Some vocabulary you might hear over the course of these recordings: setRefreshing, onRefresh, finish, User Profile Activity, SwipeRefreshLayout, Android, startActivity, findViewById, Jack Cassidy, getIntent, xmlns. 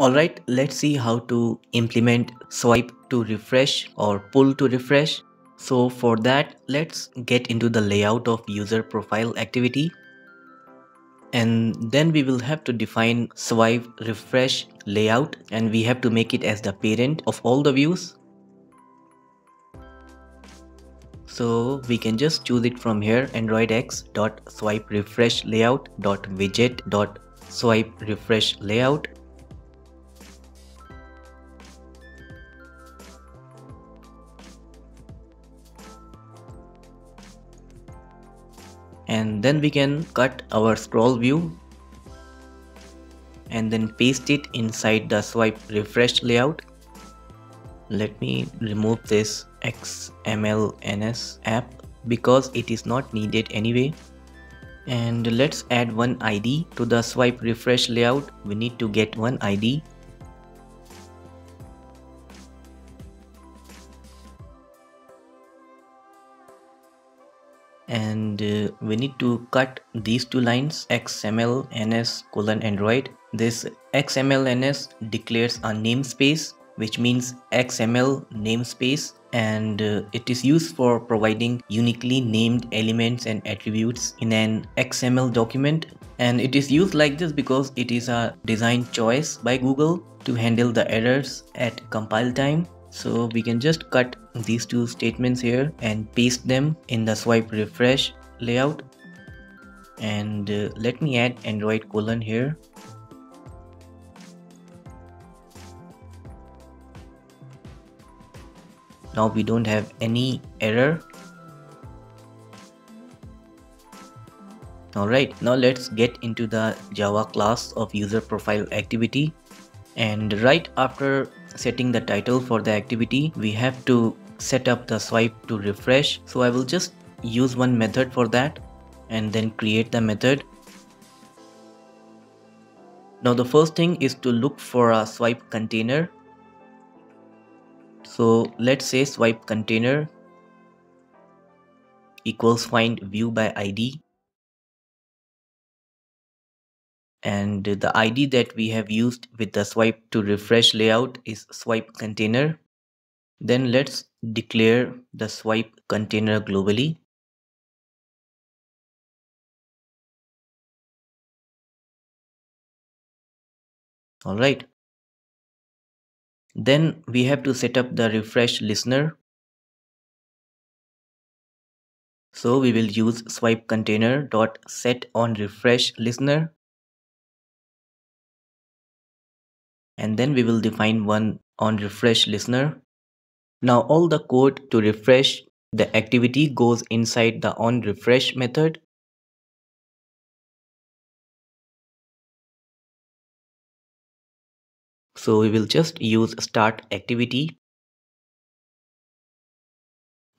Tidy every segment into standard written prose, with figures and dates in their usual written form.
Alright, let's see how to implement swipe to refresh or pull to refresh. So for that, let's get into the layout of user profile activity. And then we will have to define swipe refresh layout, and we have to make it as the parent of all the views. So we can just choose it from here, androidx.swiperefreshLayout.widget.swiperefreshLayout. And then we can cut our scroll view and then paste it inside the swipe refresh layout. Let me remove this xmlns app because it is not needed anyway. And let's add one ID to the swipe refresh layout. We need to get one ID. And we need to cut these two lines, xmlns:android. This xmlns declares a namespace, which means xml namespace, and it is used for providing uniquely named elements and attributes in an XML document. And it is used like this because it is a design choice by Google to handle the errors at compile time. So we can just cut these two statements here and paste them in the swipe refresh layout. And let me add Android : here. Now we don't have any error. Alright, now let's get into the Java class of user profile activity. And right after setting the title for the activity, we have to set up the swipe to refresh. So I will just use one method for that and then create the method. Now the first thing is to look for a swipe container. So let's say swipe container equals findViewById. And the ID that we have used with the swipe to refresh layout is swipe container. Then let's declare the swipe container globally. Alright. Then we have to set up the refresh listener. So we will use swipe container.setOnRefreshListener. And then we will define one onRefresh listener. Now all the code to refresh the activity goes inside the onRefresh method. So we will just use startActivity,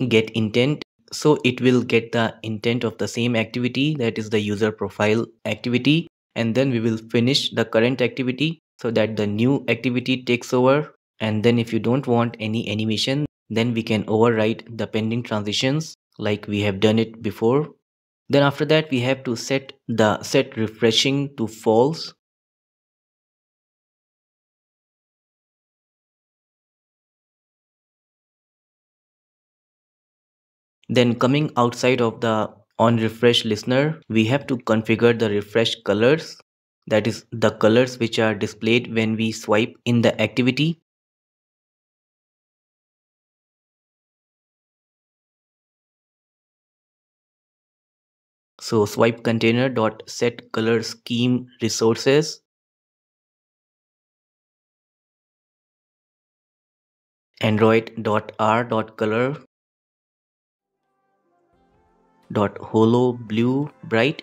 getIntent. So it will get the intent of the same activity, that is the user profile activity. And then we will finish the current activity, so that the new activity takes over. And then if you don't want any animation, then we can override the pending transitions like we have done it before. Then after that, we have to set the set refreshing to false. Then coming outside of the onRefresh listener, we have to configure the refresh colors. That is the colors which are displayed when we swipe in the activity. So swipe container.setColorSchemeResources. Android.r.color.HoloBlueBright.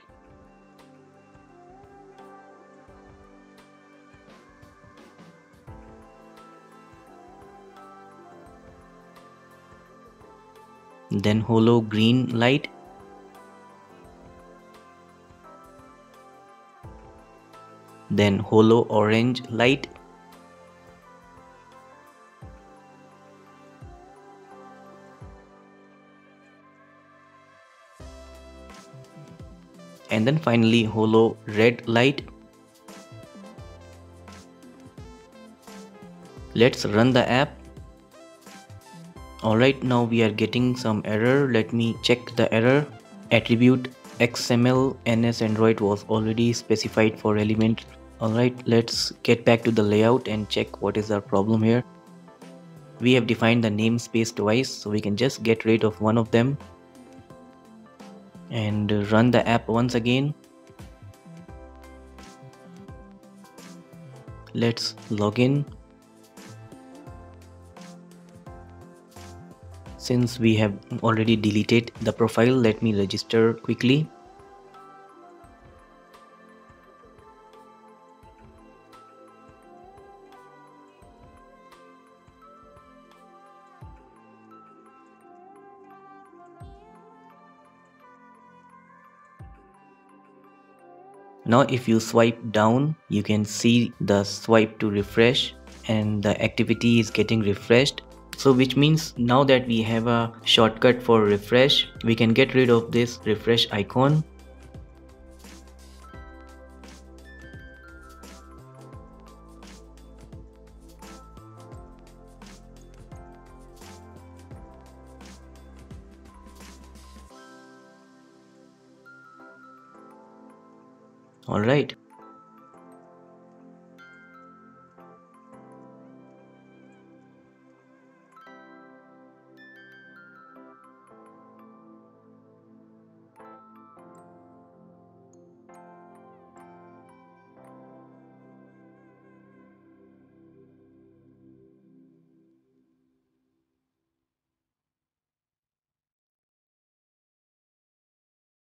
Then holo green light. Then holo orange light. And then finally holo red light. Let's run the app. Alright, now we are getting some error. Let me check the error. Attribute xmlns Android was already specified for element. Alright, let's get back to the layout and check what is our problem here. We have defined the namespace twice, so we can just get rid of one of them and run the app once again. Let's log in. Since we have already deleted the profile, let me register quickly. Now if you swipe down, you can see the swipe to refresh and the activity is getting refreshed. So which means now that we have a shortcut for refresh, we can get rid of this refresh icon. Alright,